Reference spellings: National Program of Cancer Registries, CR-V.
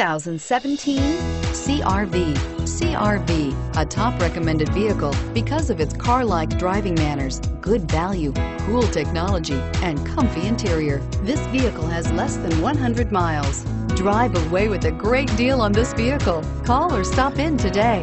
2017 CR-V. CR-V, a top recommended vehicle because of its car-like driving manners, good value, cool technology, and comfy interior. This vehicle has less than 100 miles. Drive away with a great deal on this vehicle. Call or stop in today.